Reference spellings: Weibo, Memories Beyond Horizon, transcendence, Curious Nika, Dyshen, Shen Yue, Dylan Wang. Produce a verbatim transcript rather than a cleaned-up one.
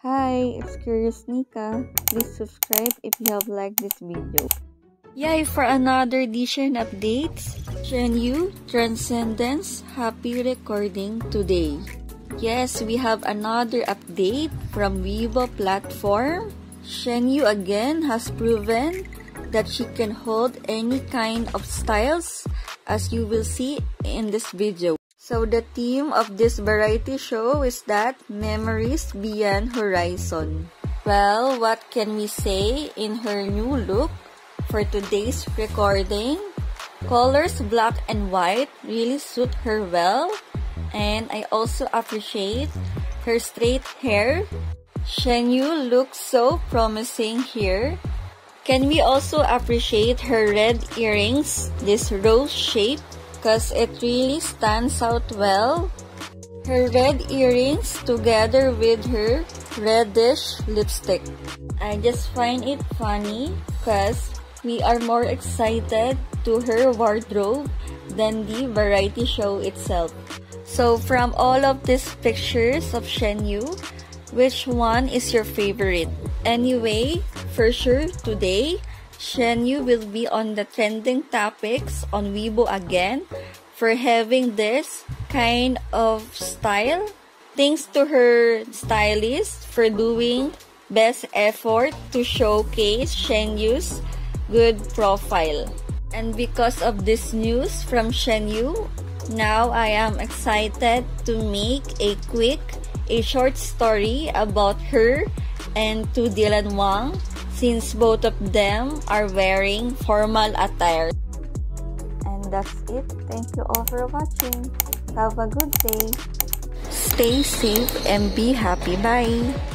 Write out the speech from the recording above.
Hi, it's Curious Nika. Please subscribe if you have liked this video. Yay for another Dyshen updates. Shen Yue, Transcendence, happy recording today. Yes, we have another update from Weibo platform. Shen Yue again has proven that she can hold any kind of styles, as you will see in this video. So the theme of this variety show is that Memories Beyond Horizon. Well, what can we say in her new look for today's recording? Colors black and white really suit her well, and I also appreciate her straight hair. Shen Yue looks so promising here. Can we also appreciate her red earrings, this rose shape, because it really stands out well. Her red earrings together with her reddish lipstick. I just find it funny because we are more excited to her wardrobe than the variety show itself. So from all of these pictures of Shen Yue, which one is your favorite? Anyway, for sure today, Shen Yue will be on the trending topics on Weibo again for having this kind of style. Thanks to her stylist for doing best effort to showcase Shen Yue's good profile. And because of this news from Shen Yue, now I am excited to make a quick, a short story about her and to Dylan Wang, since both of them are wearing formal attire. And that's it. Thank you all for watching. Have a good day. Stay safe and be happy. Bye.